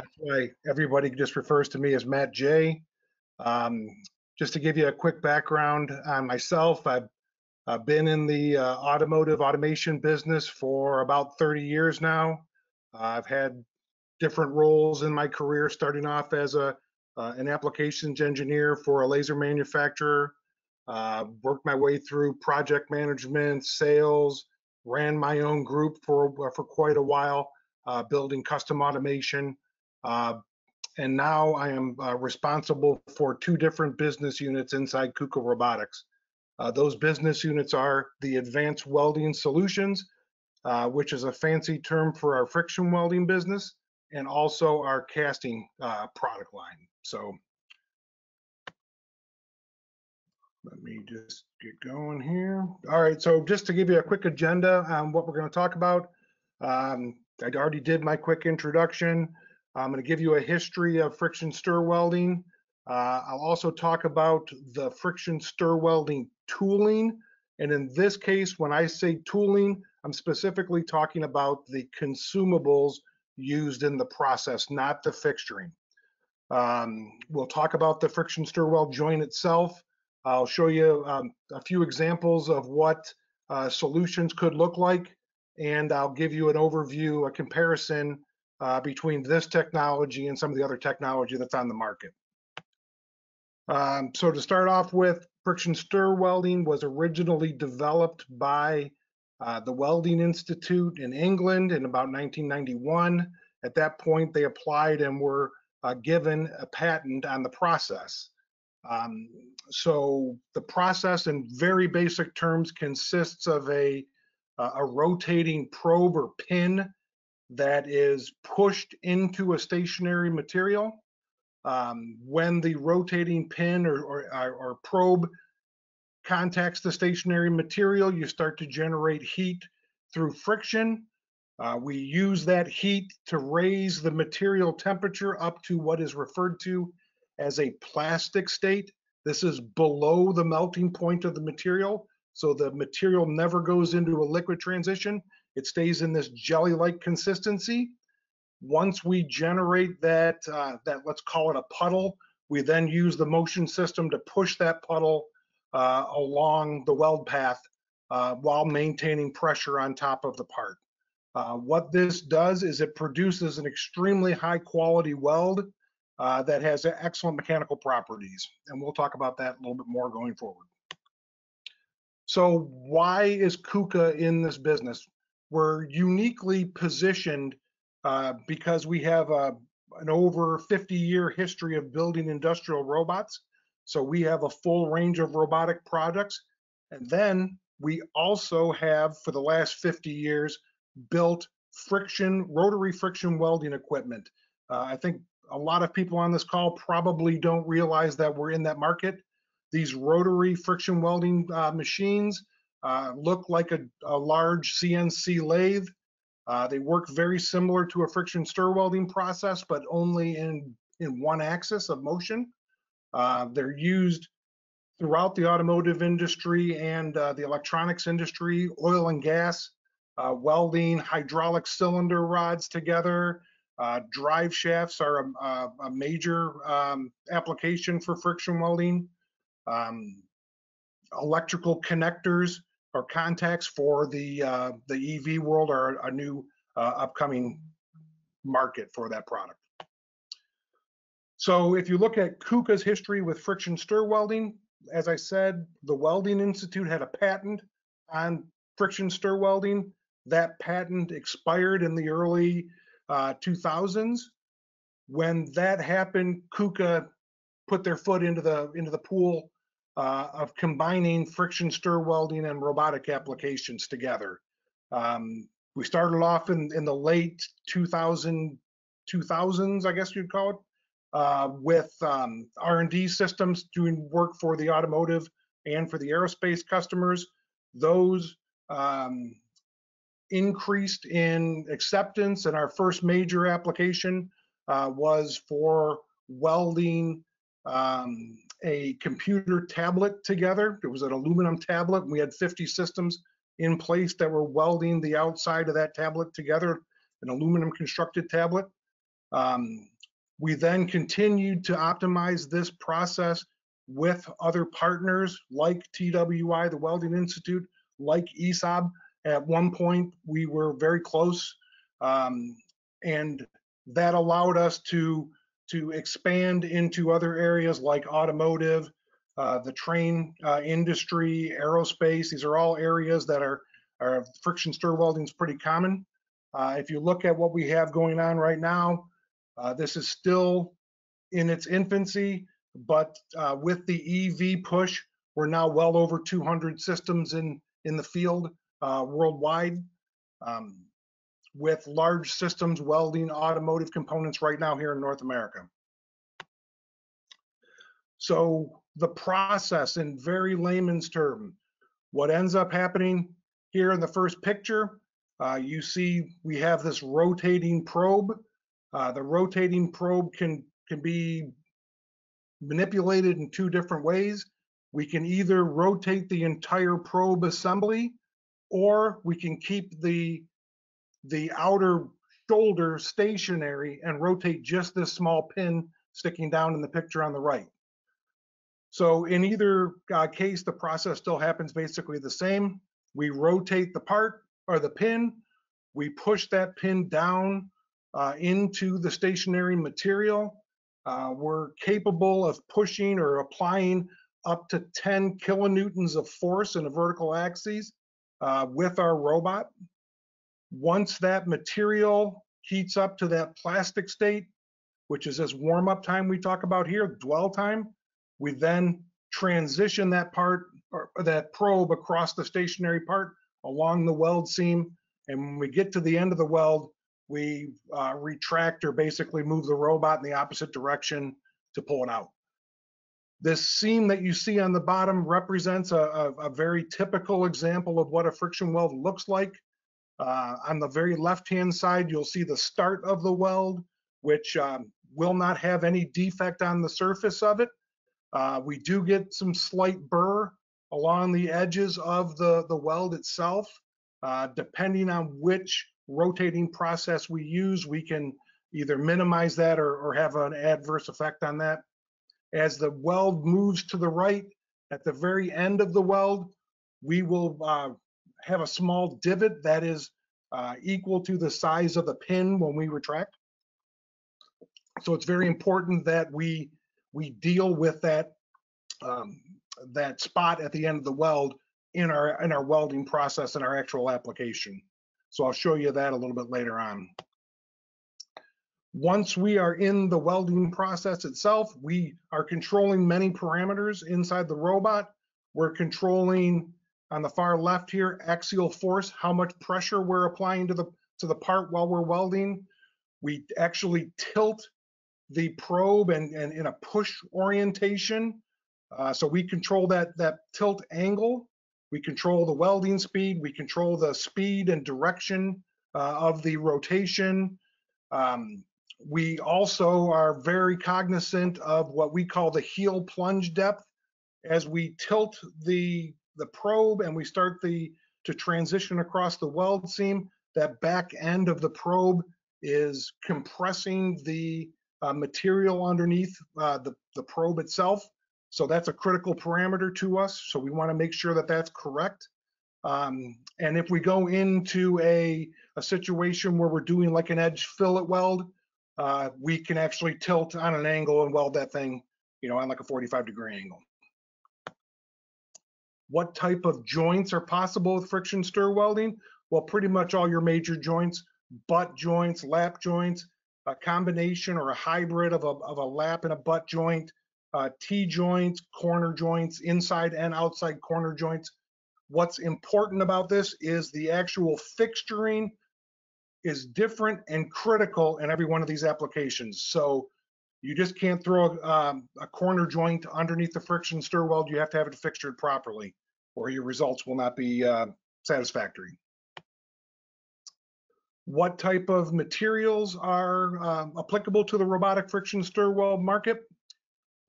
That's why everybody just refers to me as Matt Jay. Just to give you a quick background on myself, I've been in the automotive automation business for about 30 years now. I've had different roles in my career, starting off as an applications engineer for a laser manufacturer, worked my way through project management, sales, ran my own group for quite a while, building custom automation. And now I am responsible for two different business units inside KUKA Robotics. Those business units are the Advanced Welding Solutions, which is a fancy term for our friction welding business, and also our casting product line. So let me just get going here. All right, so just to give you a quick agenda on what we're going to talk about, I already did my quick introduction. I'm going to give you a history of friction stir welding. I'll also talk about the friction stir welding tooling. And in this case, when I say tooling, I'm specifically talking about the consumables used in the process, not the fixturing. We'll talk about the friction stir weld joint itself. I'll show you a few examples of what solutions could look like, and I'll give you an overview, a comparison between this technology and some of the other technology that's on the market. So to start off with, friction stir welding was originally developed by the Welding Institute in England in about 1991. At that point, they applied and were given a patent on the process. So the process, in very basic terms, consists of a rotating probe or pin that is pushed into a stationary material. When the rotating pin or probe contacts the stationary material, you start to generate heat through friction. We use that heat to raise the material temperature up to what is referred to as a plastic state. This is below the melting point of the material, so the material never goes into a liquid transition. It stays in this jelly-like consistency. Once we generate that, let's call it a puddle, we then use the motion system to push that puddle along the weld path while maintaining pressure on top of the part. What this does is it produces an extremely high quality weld that has excellent mechanical properties. And we'll talk about that a little bit more going forward. So why is KUKA in this business? We're uniquely positioned because we have an over 50-year history of building industrial robots. So we have a full range of robotic products. And then we also have, for the last 50 years, built rotary friction welding equipment. I think a lot of people on this call probably don't realize that we're in that market. These rotary friction welding machines look like a large CNC lathe. They work very similar to a friction stir welding process, but only in one axis of motion. They're used throughout the automotive industry and the electronics industry, oil and gas, welding hydraulic cylinder rods together. Drive shafts are a major application for friction welding. Electrical connectors or contacts for the EV world are a new upcoming market for that product. So if you look at KUKA's history with friction stir welding, as I said, the Welding Institute had a patent on friction stir welding. That patent expired in the early 2000s. When that happened, KUKA put their foot into the pool of combining friction stir welding and robotic applications together. We started off in the late 2000s, I guess you'd call it, with R&D systems doing work for the automotive and for the aerospace customers. Those increased in acceptance, and our first major application was for welding a computer tablet together. It was an aluminum tablet, and we had 50 systems in place that were welding the outside of that tablet together, an aluminum constructed tablet. We then continued to optimize this process with other partners like TWI, the Welding Institute, like ESAB. At one point, we were very close, and that allowed us to expand into other areas like automotive, the train industry, aerospace. These are all areas that are friction stir welding is pretty common. If you look at what we have going on right now, this is still in its infancy, but with the EV push, we're now well over 200 systems in the field worldwide, with large systems welding automotive components right now here in North America. So the process, in very layman's term, what ends up happening here in the first picture, you see we have this rotating probe. The rotating probe can be manipulated in two different ways. We can either rotate the entire probe assembly, or we can keep the outer shoulder stationary and rotate just this small pin sticking down in the picture on the right. So in either case, the process still happens basically the same. We rotate the part or the pin, we push that pin down into the stationary material. We're capable of pushing or applying up to 10 kilonewtons of force in a vertical axis with our robot. Once that material heats up to that plastic state, which is this warm-up time we talk about here, dwell time, we then transition that part or that probe across the stationary part along the weld seam. And when we get to the end of the weld, we retract or basically move the robot in the opposite direction to pull it out. This seam that you see on the bottom represents a very typical example of what a friction weld looks like. On the very left-hand side, you'll see the start of the weld, which will not have any defect on the surface of it. We do get some slight burr along the edges of the weld itself. Depending on which rotating process we use, we can either minimize that or have an adverse effect on that. As the weld moves to the right, at the very end of the weld, we will have a small divot that is equal to the size of the pin when we retract. So it's very important that we deal with that that spot at the end of the weld in our welding process and our actual application. So I'll show you that a little bit later on. Once we are in the welding process itself, we are controlling many parameters inside the robot. We're controlling, on the far left here, axial force, how much pressure we're applying to the part while we're welding. We actually tilt the probe and in a push orientation. So we control that tilt angle. We control the welding speed. We control the speed and direction of the rotation. We also are very cognizant of what we call the heel plunge depth. As we tilt the probe and we start to transition across the weld seam, that back end of the probe is compressing the material underneath the probe itself. So that's a critical parameter to us. So we want to make sure that that's correct. And if we go into a situation where we're doing like an edge fillet weld, we can actually tilt on an angle and weld that thing, on like a 45-degree angle. What type of joints are possible with friction stir welding? Well, pretty much all your major joints, butt joints, lap joints, a combination or a hybrid of a lap and a butt joint, T-joints, corner joints, inside and outside corner joints. What's important about this is the actual fixturing is different and critical in every one of these applications. So you just can't throw a corner joint underneath the friction stir weld. You have to have it fixtured properly, or your results will not be satisfactory. What type of materials are applicable to the robotic friction stir weld market?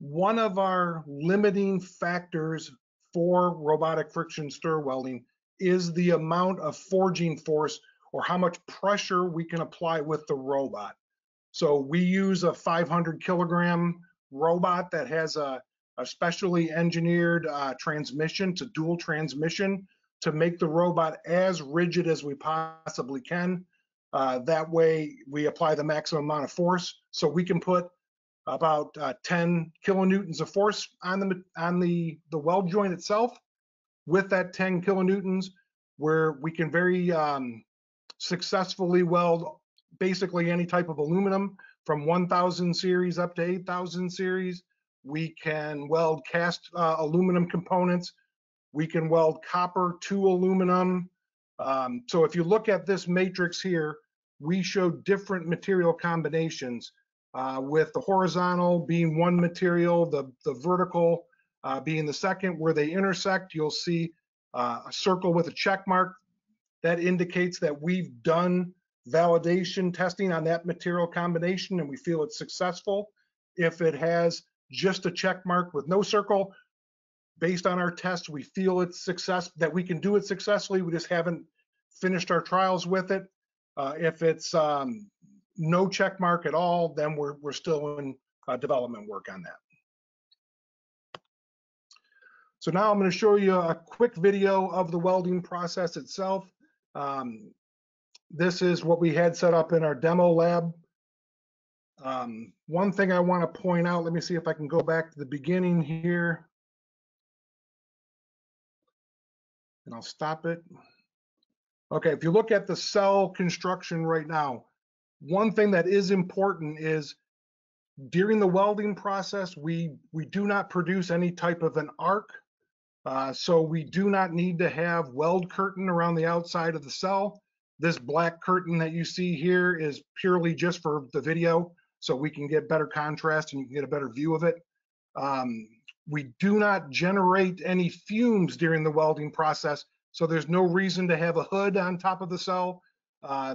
One of our limiting factors for robotic friction stir welding is the amount of forging force, or how much pressure we can apply with the robot. So we use a 500 kilogram robot that has a specially engineered transmission, to dual transmission, to make the robot as rigid as we possibly can. That way we apply the maximum amount of force. So we can put about 10 kilonewtons of force on the weld joint itself. With that 10 kilonewtons, where we can very successfully weld basically any type of aluminum from 1000 series up to 8000 series. We can weld cast aluminum components. We can weld copper to aluminum. So if you look at this matrix here, we show different material combinations, with the horizontal being one material, the vertical being the second. Where they intersect, you'll see a circle with a check mark. That indicates that we've done validation testing on that material combination and we feel it's successful. If it has just a check mark with no circle, based on our test, we feel it's successful, that we can do it successfully. We just haven't finished our trials with it. If it's no check mark at all, then we're still in development work on that. So now I'm going to show you a quick video of the welding process itself. This is what we had set up in our demo lab. One thing I want to point out, let me see if I can go back to the beginning here. And I'll stop it. Okay, if you look at the cell construction right now, one thing that is important is during the welding process, we do not produce any type of an arc. So we do not need to have weld curtain around the outside of the cell. This black curtain that you see here is purely just for the video, so we can get better contrast and you can get a better view of it. We do not generate any fumes during the welding process, so there's no reason to have a hood on top of the cell.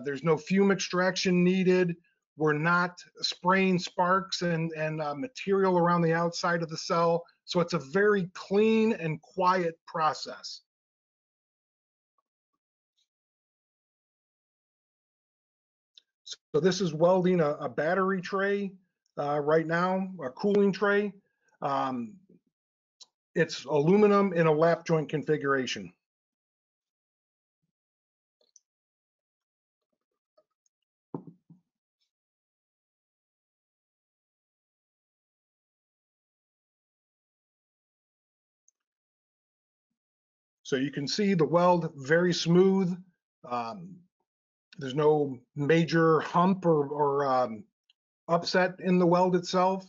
There's no fume extraction needed. We're not spraying sparks and material around the outside of the cell. So it's a very clean and quiet process. So this is welding a battery tray right now, a cooling tray. It's aluminum in a lap joint configuration. So you can see the weld very smooth. There's no major hump or upset in the weld itself.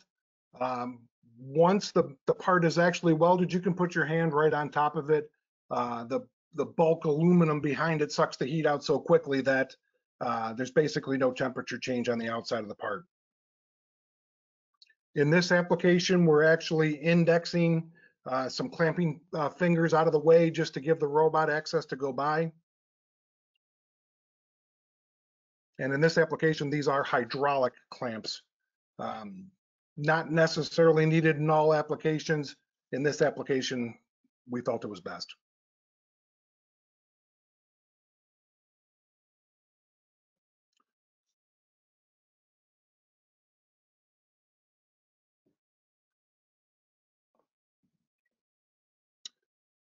Once the part is actually welded, you can put your hand right on top of it. The bulk aluminum behind it sucks the heat out so quickly that there's basically no temperature change on the outside of the part. In this application, we're actually indexing some clamping fingers out of the way just to give the robot access to go by. And in this application, these are hydraulic clamps. Not necessarily needed in all applications. In this application, we felt it was best.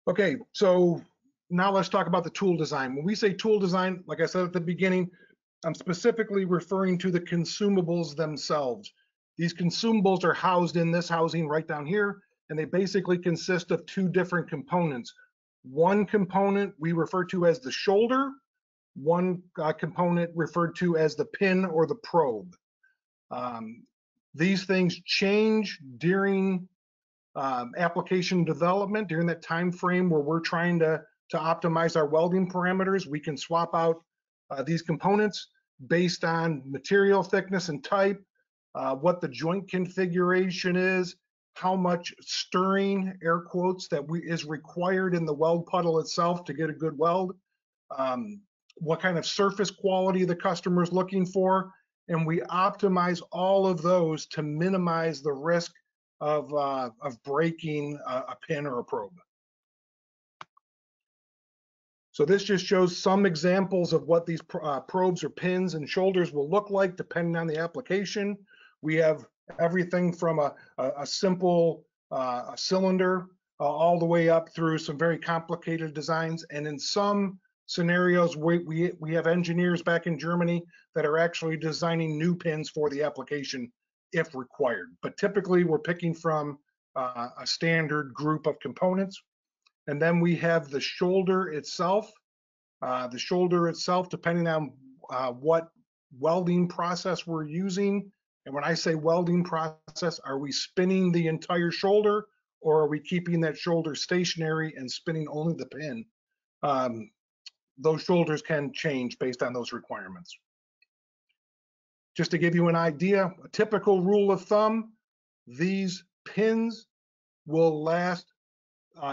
Okay, so now let's talk about the tool design. When we say tool design, like I said at the beginning, I'm specifically referring to the consumables themselves. These consumables are housed in this housing right down here, and they basically consist of two different components. One component we refer to as the shoulder, one component referred to as the pin or the probe. These things change during application development. During that time frame where we're trying to optimize our welding parameters, we can swap out these components based on material thickness and type, what the joint configuration is, how much stirring, air quotes, that is required in the weld puddle itself to get a good weld, what kind of surface quality the customer is looking for, and we optimize all of those to minimize the risk of breaking a pin or a probe. So this just shows some examples of what these probes or pins and shoulders will look like depending on the application. We have everything from a simple cylinder all the way up through some very complicated designs. And in some scenarios, we have engineers back in Germany that are actually designing new pins for the application if required. But typically, we're picking from a standard group of components. And then we have the shoulder itself. The shoulder itself, depending on what welding process we're using, and when I say welding process, are we spinning the entire shoulder, or are we keeping that shoulder stationary and spinning only the pin? Those shoulders can change based on those requirements. Just to give you an idea, a typical rule of thumb, these pins will last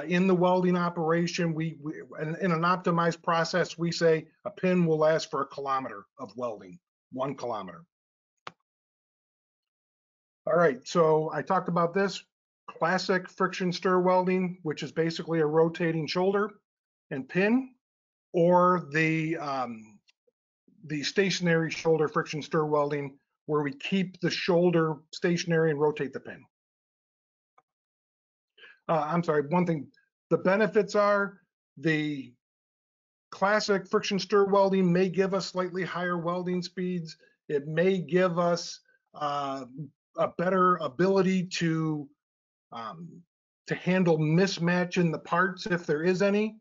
in the welding operation. In an optimized process, we say a pin will last for 1 kilometer of welding, 1 kilometer. All right, so I talked about this classic friction stir welding, which is basically a rotating shoulder and pin, or the stationary shoulder friction stir welding, where we keep the shoulder stationary and rotate the pin. One thing, the benefits are the classic friction stir welding may give us slightly higher welding speeds. It may give us a better ability to handle mismatch in the parts if there is any.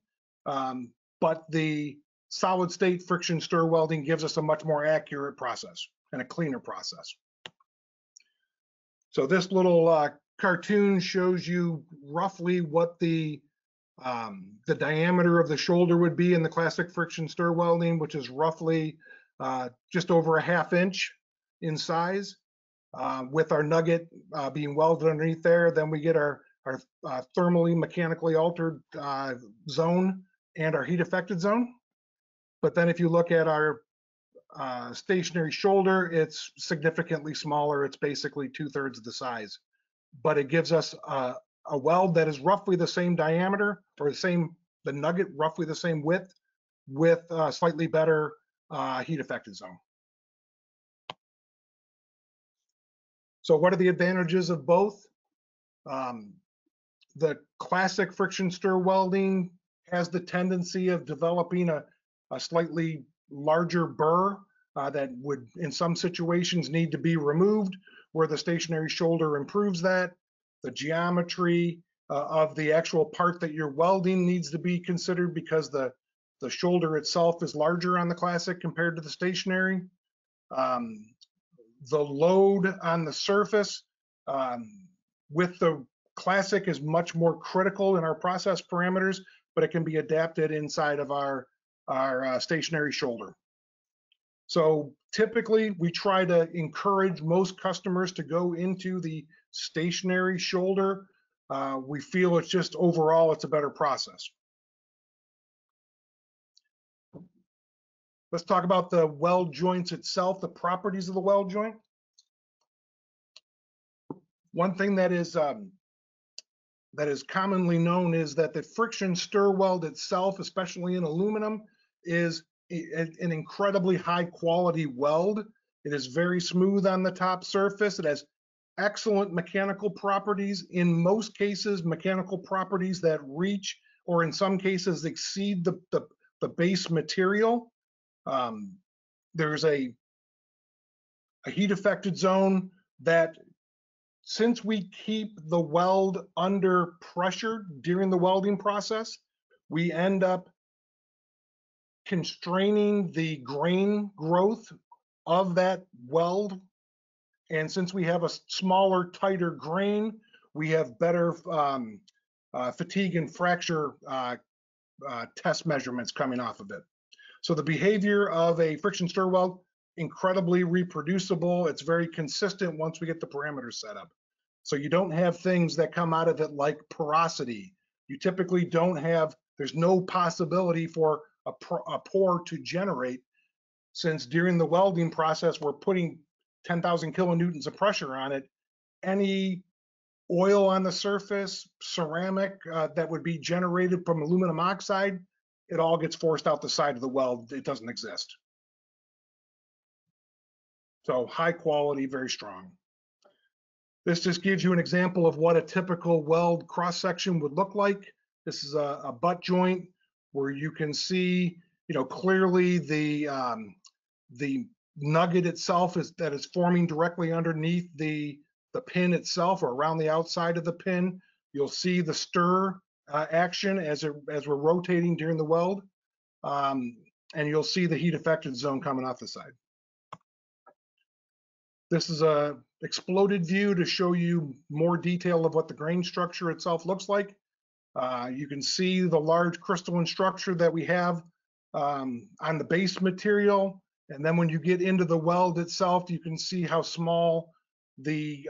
But the solid state friction stir welding gives us a much more accurate process and a cleaner process. So this little cartoon shows you roughly what the diameter of the shoulder would be in the classic friction stir welding, which is roughly just over a half inch in size, with our nugget being welded underneath there. Then we get our thermally mechanically altered zone and our heat affected zone. But then if you look at our stationary shoulder, it's significantly smaller. It's basically 2/3 of the size, but it gives us a weld that is roughly the same diameter, or the nugget roughly the same width, with a slightly better heat affected zone. So what are the advantages of both? The classic friction stir welding has the tendency of developing a slightly larger burr that would, in some situations, need to be removed, where the stationary shoulder improves that. The geometry of the actual part that you're welding needs to be considered, because the shoulder itself is larger on the classic compared to the stationary. The load on the surface with the classic is much more critical in our process parameters, but it can be adapted inside of our stationary shoulder. So typically, we try to encourage most customers to go into the stationary shoulder. We feel it's just overall, it's a better process. Let's talk about the weld joints itself, the properties of the weld joint. One thing that is commonly known is that the friction stir weld itself, especially in aluminum, is an incredibly high quality weld. It is very smooth on the top surface. It has excellent mechanical properties. In most cases, mechanical properties that reach, or in some cases exceed, the base material. There's a heat affected zone that, since we keep the weld under pressure during the welding process, we end up constraining the grain growth of that weld. And since we have a smaller, tighter grain, we have better fatigue and fracture test measurements coming off of it. So the behavior of a friction stir weld, incredibly reproducible. It's very consistent once we get the parameters set up. So you don't have things that come out of it like porosity. You typically don't have, there's no possibility for a pore to generate, since during the welding process, we're putting 10,000 kilonewtons of pressure on it. Any oil on the surface, ceramic that would be generated from aluminum oxide it all gets forced out the side of the weld. It doesn't exist. So high quality, very strong. This just gives you an example of what a typical weld cross-section would look like. This is a butt joint where you can see, you know, clearly the nugget itself is forming directly underneath the pin itself, or around the outside of the pin. You'll see the stir action as we're rotating during the weld, and you'll see the heat affected zone coming off the side. This is a exploded view to show you more detail of what the grain structure itself looks like. You can see the large crystalline structure that we have on the base material, and then when you get into the weld itself, you can see how small the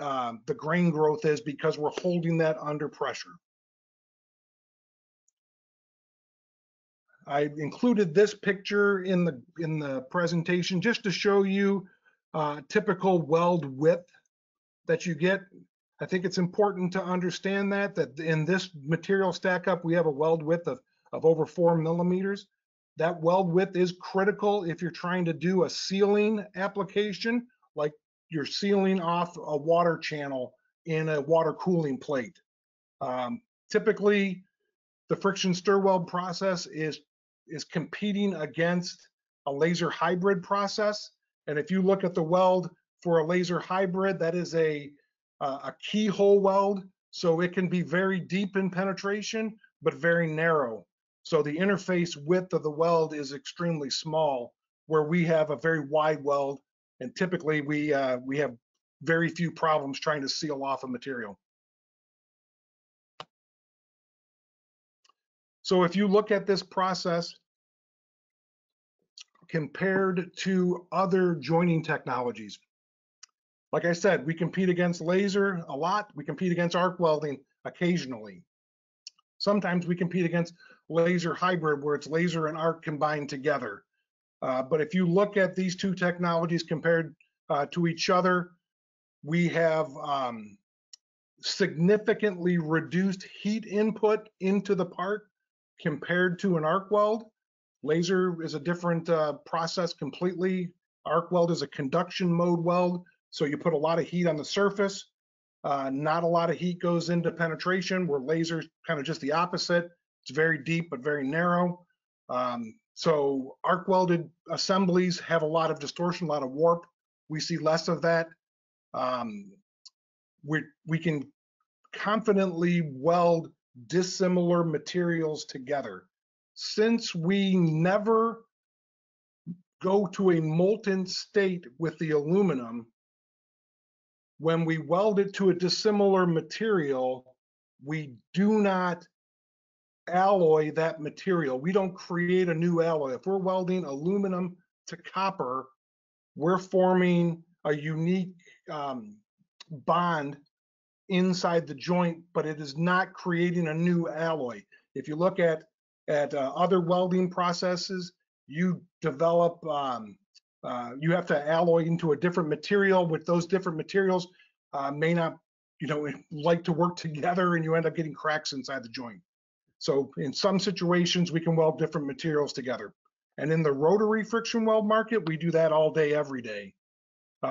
grain growth is because we're holding that under pressure. I included this picture in the presentation just to show you typical weld width that you get. I think it's important to understand that in this material stack up, we have a weld width of over 4 millimeters. That weld width is critical if you're trying to do a sealing application, like you're sealing off a water channel in a water cooling plate. Typically, the friction stir weld process is competing against a laser hybrid process. And if you look at the weld for a laser hybrid, that is a keyhole weld. So it can be very deep in penetration, but very narrow. So the interface width of the weld is extremely small, where we have a very wide weld. And typically we have very few problems trying to seal off a material. So if you look at this process compared to other joining technologies, like I said, we compete against laser a lot. We compete against arc welding occasionally. Sometimes we compete against laser hybrid, where it's laser and arc combined together. But if you look at these two technologies compared to each other, we have significantly reduced heat input into the part compared to an arc weld. Laser is a different process completely. Arc weld is a conduction mode weld, so you put a lot of heat on the surface. Not a lot of heat goes into penetration, where laser is kind of just the opposite. It's very deep but very narrow. So arc welded assemblies have a lot of distortion, a lot of warp. We see less of that. We can confidently weld dissimilar materials together. Since we never go to a molten state with the aluminum, when we weld it to a dissimilar material, we do not alloy that material. We don't create a new alloy. If we're welding aluminum to copper, we're forming a unique bond inside the joint, but it is not creating a new alloy. If you look at other welding processes, you develop, you have to alloy into a different material, with those different materials may not, you know, like to work together, and you end up getting cracks inside the joint. So in some situations, we can weld different materials together. And in the rotary friction weld market, we do that all day, every day.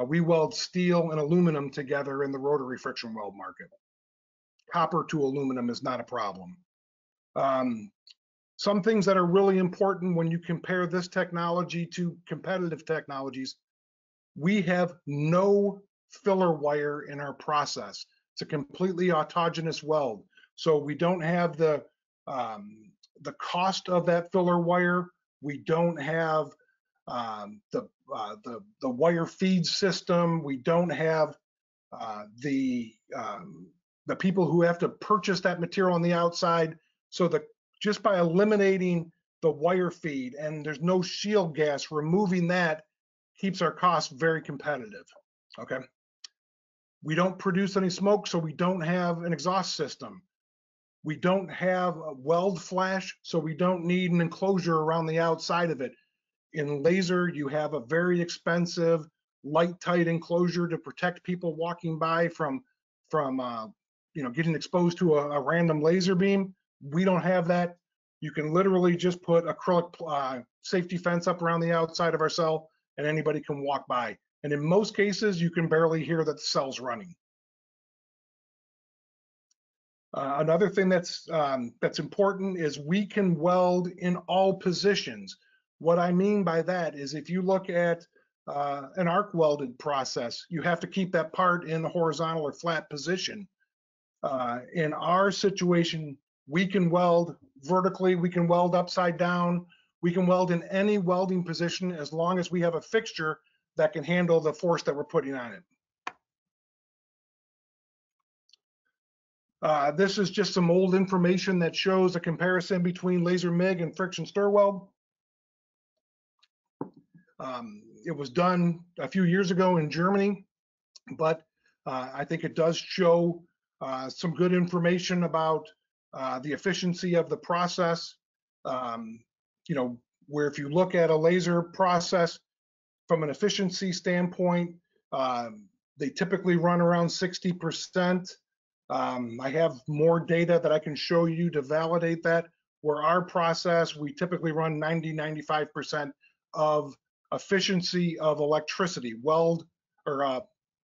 We weld steel and aluminum together in the rotary friction weld market. Copper to aluminum is not a problem. Some things that are really important when you compare this technology to competitive technologies: we have no filler wire in our process. It's a completely autogenous weld. So we don't have the cost of that filler wire. We don't have the wire feed system. We don't have the people who have to purchase that material on the outside. So just by eliminating the wire feed, and there's no shield gas, removing that keeps our costs very competitive. Okay. We don't produce any smoke, so we don't have an exhaust system. We don't have a weld flash, so we don't need an enclosure around the outside of it. In laser, you have a very expensive light-tight enclosure to protect people walking by from you know, getting exposed to a random laser beam. We don't have that. You can literally just put acrylic safety fence up around the outside of our cell, and anybody can walk by. And in most cases, you can barely hear that the cell's running. Another thing that's important is we can weld in all positions. What I mean by that is if you look at an arc welded process, you have to keep that part in the horizontal or flat position. In our situation, we can weld vertically, we can weld upside down, we can weld in any welding position as long as we have a fixture that can handle the force that we're putting on it. This is just some old information that shows a comparison between laser MIG and friction stir weld. It was done a few years ago in Germany, but I think it does show some good information about the efficiency of the process. You know, where if you look at a laser process from an efficiency standpoint, they typically run around 60%. I have more data that I can show you to validate that. Where our process, we typically run 90–95% of efficiency of electricity, weld, or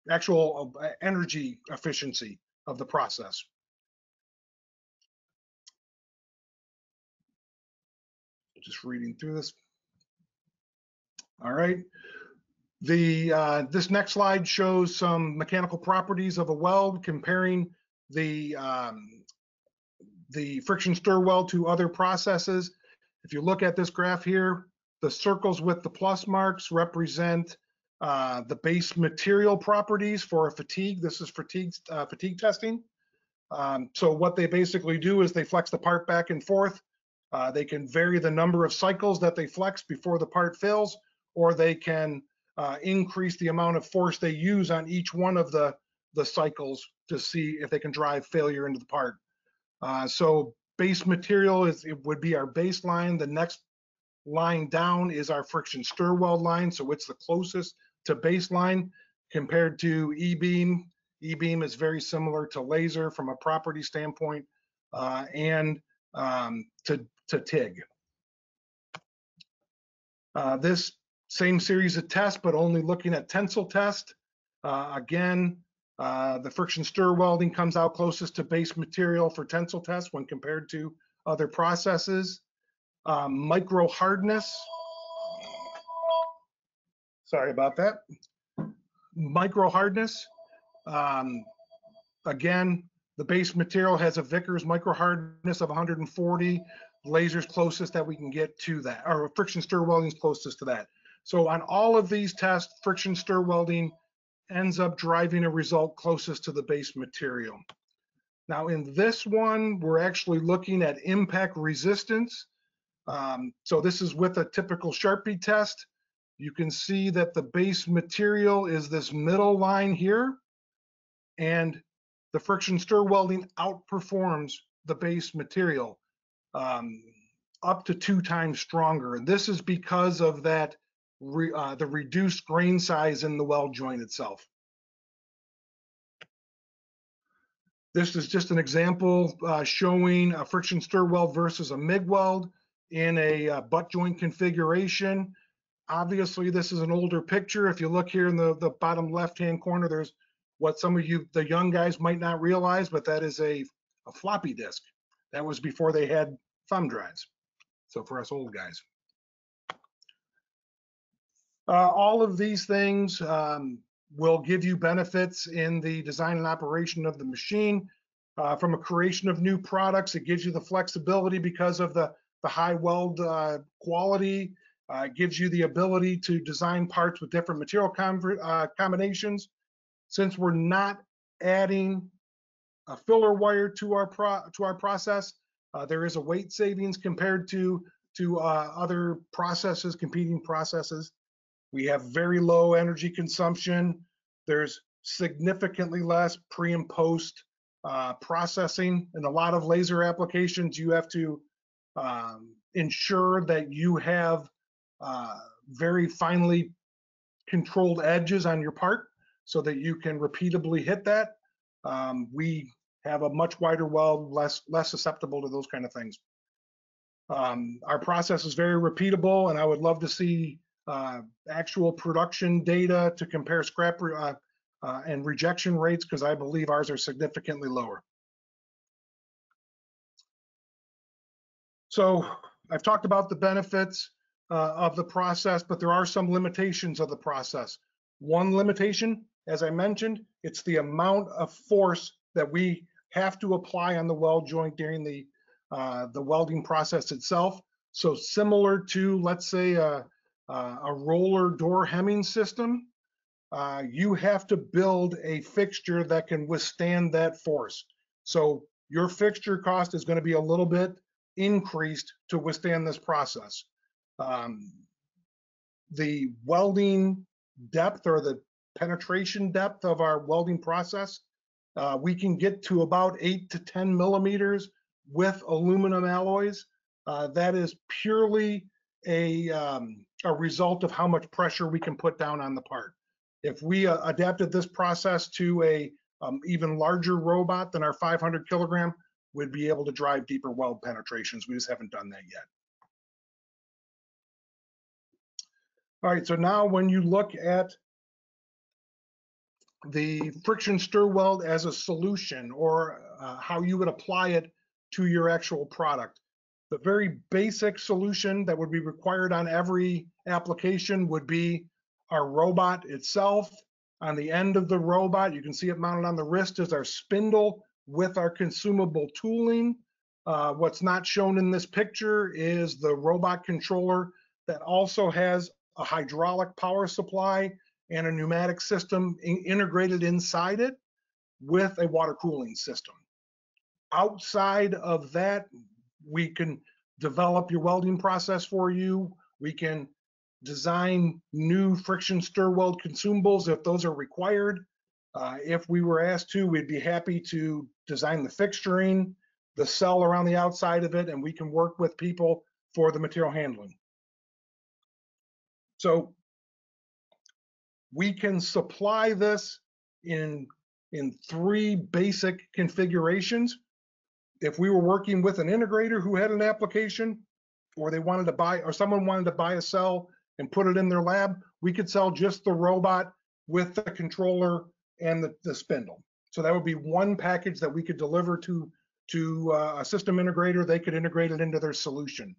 actual energy efficiency of the process. Just reading through this. All right. This next slide shows some mechanical properties of a weld, comparing the friction stir weld to other processes. If you look at this graph here, the circles with the plus marks represent the base material properties for a fatigue. This is fatigue testing. So what they basically do is they flex the part back and forth. They can vary the number of cycles that they flex before the part fails, or they can increase the amount of force they use on each one of the cycles to see if they can drive failure into the part. So base material would be our baseline. The next line down is our friction stir weld line, so it's the closest to baseline compared to E-beam. E-beam is very similar to laser from a property standpoint and to TIG. This same series of tests, but only looking at tensile test. Again, the friction stir welding comes out closest to base material for tensile tests when compared to other processes. Micro hardness. Sorry about that. Micro hardness. Again, the base material has a Vickers micro hardness of 140. Laser's closest that we can get to that, or friction stir welding's closest to that. So on all of these tests, friction stir welding ends up driving a result closest to the base material. Now in this one, we're actually looking at impact resistance. So this is with a typical Sharpie test. You can see that the base material is this middle line here, and the friction stir welding outperforms the base material up to 2 times stronger. And this is because of that the reduced grain size in the weld joint itself. This is just an example showing a friction stir weld versus a MIG weld in a butt joint configuration. Obviously, this is an older picture. If you look here in the bottom left-hand corner, there's what some of you, the young guys, might not realize, but that is a floppy disk. That was before they had thumb drives. So for us old guys. All of these things will give you benefits in the design and operation of the machine. From a creation of new products, it gives you the flexibility because of the high weld quality. It gives you the ability to design parts with different material combinations. Since we're not adding a filler wire to our process, there is a weight savings compared to other processes, competing processes. We have very low energy consumption. There's significantly less pre and post processing. In a lot of laser applications, you have to ensure that you have very finely controlled edges on your part so that you can repeatably hit that. We have a much wider weld, less susceptible to those kind of things. Our process is very repeatable, and I would love to see actual production data to compare scrap and rejection rates, because I believe ours are significantly lower. So I've talked about the benefits of the process, but there are some limitations of the process. One limitation, as I mentioned, it's the amount of force that we have to apply on the weld joint during the welding process itself. So similar to, let's say, a roller door hemming system, you have to build a fixture that can withstand that force. So your fixture cost is going to be a little bit increased to withstand this process. The welding depth, or the penetration depth of our welding process, we can get to about 8 to 10 millimeters with aluminum alloys. That is purely a result of how much pressure we can put down on the part. If we adapted this process to a even larger robot than our 500 kilogram, we'd be able to drive deeper weld penetrations. We just haven't done that yet. All right, so now when you look at the friction stir weld as a solution, or how you would apply it to your actual product. The very basic solution that would be required on every application would be our robot itself. On the end of the robot, you can see it mounted on the wrist, is our spindle with our consumable tooling. What's not shown in this picture is the robot controller that also has a hydraulic power supply and a pneumatic system integrated inside it with a water cooling system. Outside of that, we can develop your welding process for you. We can design new friction stir weld consumables if those are required. If we were asked to, we'd be happy to design the fixturing, the cell around the outside of it, and we can work with people for the material handling. So we can supply this in three basic configurations. If we were working with an integrator who had an application, or they wanted to buy, or someone wanted to buy a cell and put it in their lab, we could sell just the robot with the controller and the spindle. So that would be one package that we could deliver to a system integrator. They could integrate it into their solution.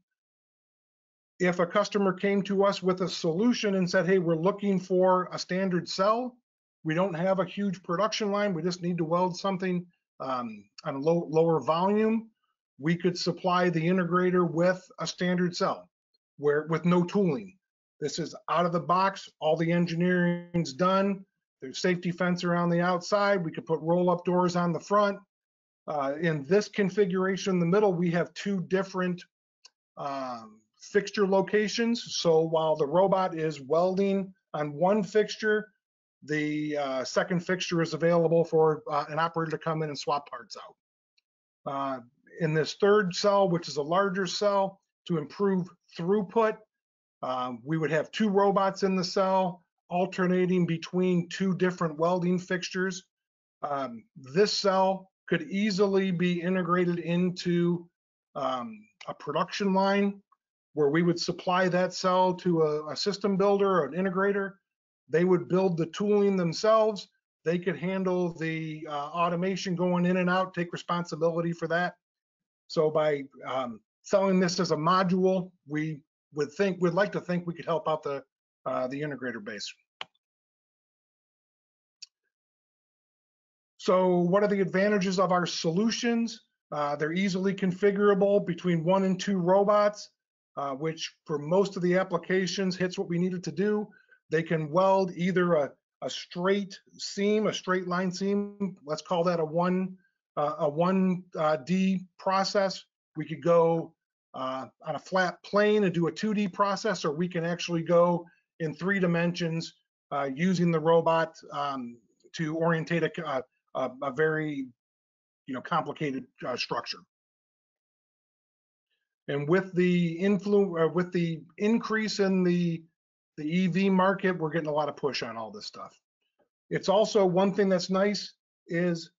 If a customer came to us with a solution and said, hey, we're looking for a standard cell, we don't have a huge production line, we just need to weld something on a lower volume, we could supply the integrator with a standard cell with no tooling. This is out of the box, all the engineering's done, there's safety fence around the outside, we could put roll-up doors on the front. In this configuration in the middle, we have two different fixture locations. So while the robot is welding on one fixture, the second fixture is available for an operator to come in and swap parts out. In this third cell, which is a larger cell, to improve throughput, we would have two robots in the cell alternating between two different welding fixtures. This cell could easily be integrated into a production line where we would supply that cell to a system builder or an integrator. They would build the tooling themselves. They could handle the automation going in and out, take responsibility for that. So by selling this as a module, we would think, we'd like to think we could help out the integrator base. So what are the advantages of our solutions? They're easily configurable between 1 and 2 robots, which for most of the applications hits what we needed to do. They can weld either a straight seam, a straight line seam, let's call that a 1D process. We could go on a flat plane and do a 2D process, or we can actually go in 3 dimensions using the robot to orientate a very complicated structure. And with the increase in the EV market, we're getting a lot of push on all this stuff. It's also, one thing that's nice is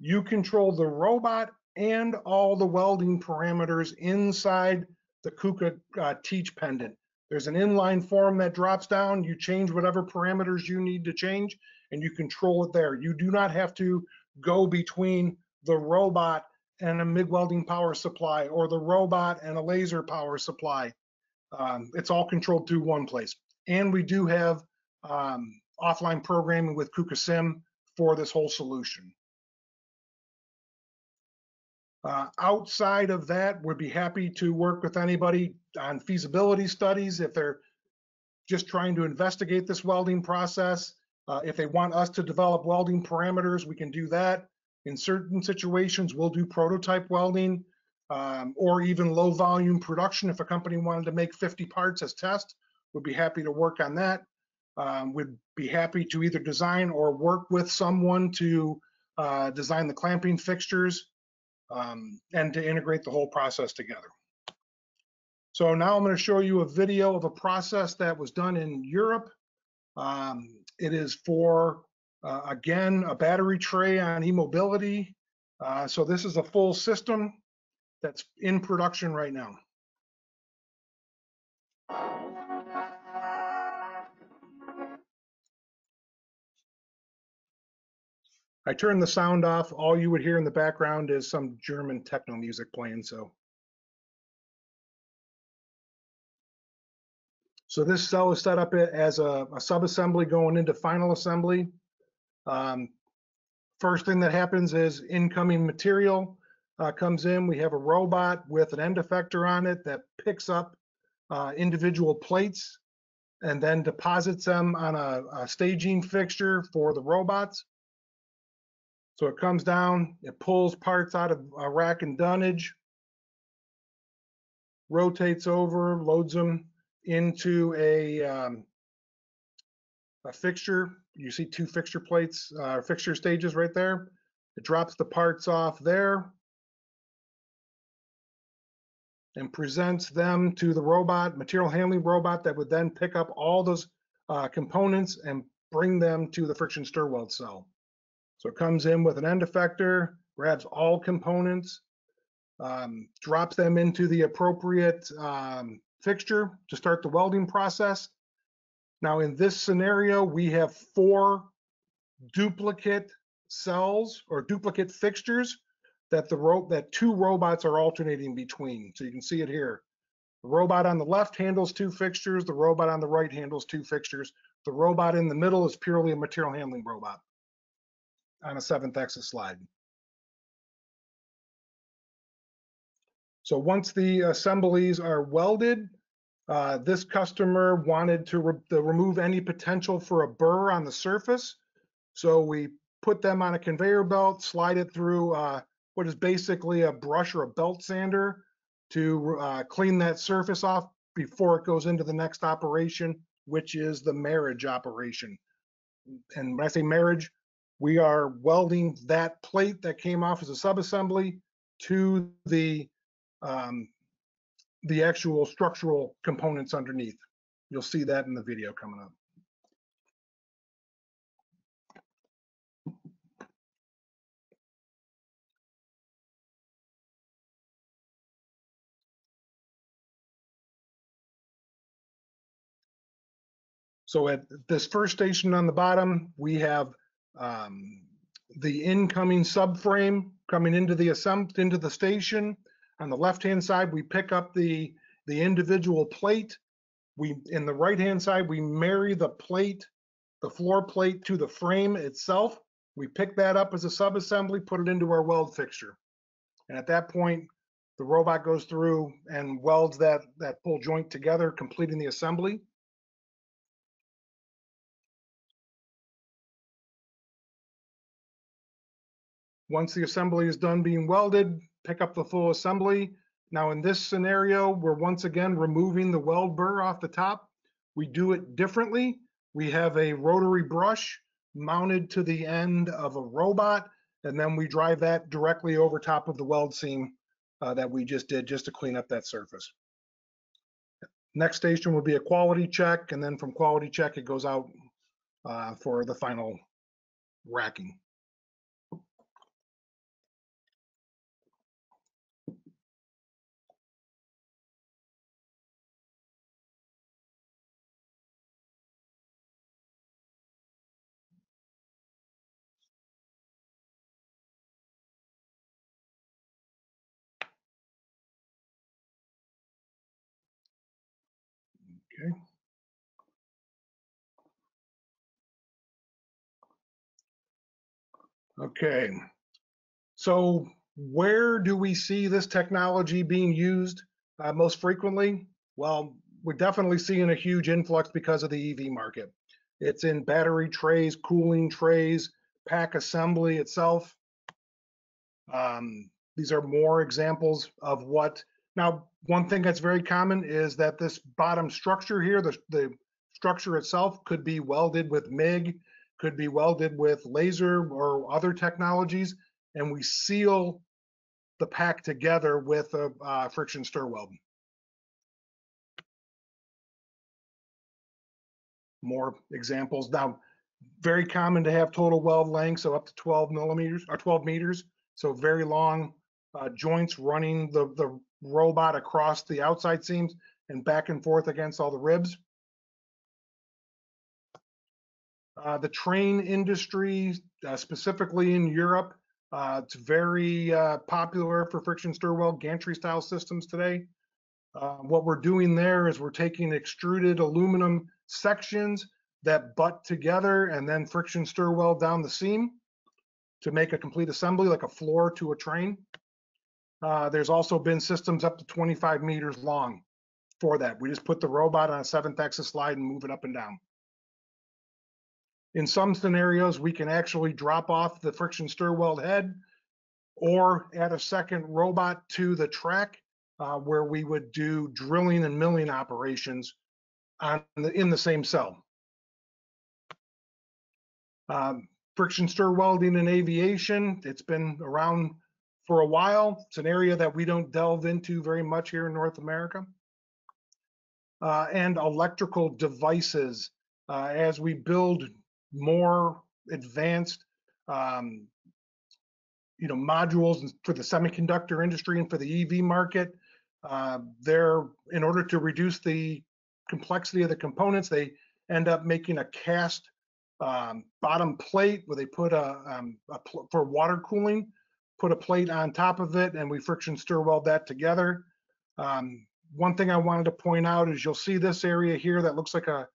you control the robot and all the welding parameters inside the KUKA teach pendant. There's an inline form that drops down. You change whatever parameters you need to change, and you control it there. You do not have to go between the robot and a MIG welding power supply or the robot and a laser power supply. It's all controlled through one place. And we do have offline programming with KUKA Sim for this whole solution. Outside of that, we'd be happy to work with anybody on feasibility studies if they're just trying to investigate this welding process. If they want us to develop welding parameters, we can do that. In certain situations, we'll do prototype welding or even low volume production. If a company wanted to make 50 parts as test, we'd be happy to work on that. We'd be happy to either design or work with someone to design the clamping fixtures and to integrate the whole process together. So now I'm going to show you a video of a process that was done in Europe. It is for, again, a battery tray on e-mobility. So this is a full system that's in production right now. I turned the sound off. All you would hear in the background is some German techno music playing. So this cell is set up as a sub-assembly going into final assembly. First thing that happens is incoming material comes in. We have a robot with an end effector on it that picks up individual plates and then deposits them on a staging fixture for the robots. So it comes down, it pulls parts out of a rack and dunnage, rotates over, loads them into a fixture. You see two fixture plates, fixture stages right there. It drops the parts off there and presents them to the robot, material handling robot, that would then pick up all those components and bring them to the friction stir weld cell. So it comes in with an end effector, grabs all components, drops them into the appropriate fixture to start the welding process. Now in this scenario, we have four duplicate cells or duplicate fixtures that two robots are alternating between. So you can see it here. The robot on the left handles two fixtures, the robot on the right handles two fixtures. The robot in the middle is purely a material handling robot on a 7th axis slide. So once the assemblies are welded, this customer wanted to remove any potential for a burr on the surface. So we put them on a conveyor belt, slide it through what is basically a brush or a belt sander to clean that surface off before it goes into the next operation, which is the marriage operation. And when I say marriage, we are welding that plate that came off as a subassembly to the actual structural components underneath. You'll see that in the video coming up. So at this first station on the bottom, we have the incoming subframe coming into the station. On the left-hand side, we pick up the individual plate. In the right-hand side, we marry the plate, the floor plate, to the frame itself. We pick that up as a subassembly, put it into our weld fixture. And at that point, the robot goes through and welds that pull joint together, completing the assembly. Once the assembly is done being welded, pick up the full assembly. Now in this scenario, we're once again removing the weld burr off the top. We do it differently. We have a rotary brush mounted to the end of a robot, and then we drive that directly over top of the weld seam that we just did, just to clean up that surface. Next station will be a quality check, and then from quality check, it goes out for the final racking. Okay. Okay, so where do we see this technology being used most frequently? Well, we're definitely seeing a huge influx because of the EV market. It's in battery trays, cooling trays, pack assembly itself. These are more examples of what. Now, one thing that's very common is that this bottom structure here, the structure itself could be welded with MIG, could be welded with laser or other technologies, and we seal the pack together with a friction stir weld. More examples. Now, very common to have total weld length, so up to 12 millimeters or 12 meters, so very long joints running the robot across the outside seams and back and forth against all the ribs. The train industry, specifically in Europe, it's very popular for friction stir weld gantry style systems today. What we're doing there is we're taking extruded aluminum sections that butt together and then friction stir weld down the seam to make a complete assembly, like a floor to a train. There's also been systems up to 25 meters long for that. We just put the robot on a 7th axis slide and move it up and down. In some scenarios, we can actually drop off the friction stir weld head or add a second robot to the track where we would do drilling and milling operations on in the same cell. Friction stir welding in aviation, it's been around for a while. It's an area that we don't delve into very much here in North America. And electrical devices. As we build more advanced modules for the semiconductor industry and for the EV market, in order to reduce the complexity of the components, they end up making a cast bottom plate where they put for water cooling, put a plate on top of it, and we friction stir weld that together. One thing I wanted to point out is you'll see this area here that looks like a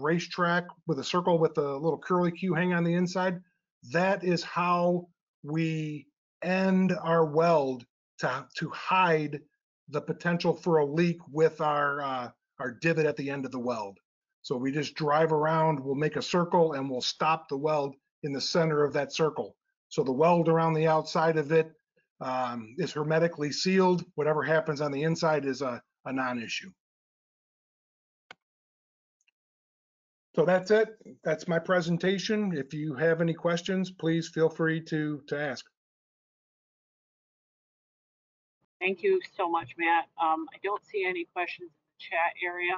racetrack with a circle with a little curly Q hang on the inside. That is how we end our weld to hide the potential for a leak with our divot at the end of the weld. So we just drive around, we'll make a circle, and we'll stop the weld in the center of that circle. So the weld around the outside of it is hermetically sealed. Whatever happens on the inside is a non-issue. So that's it. That's my presentation. If you have any questions, please feel free to ask. Thank you so much, Matt. I don't see any questions in the chat area,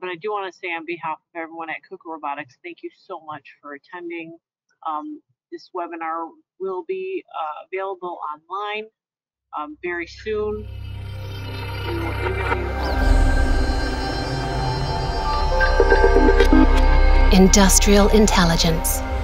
but I do want to say on behalf of everyone at KUKA Robotics, thank you so much for attending. This webinar will be available online very soon. We will email you. Industrial intelligence.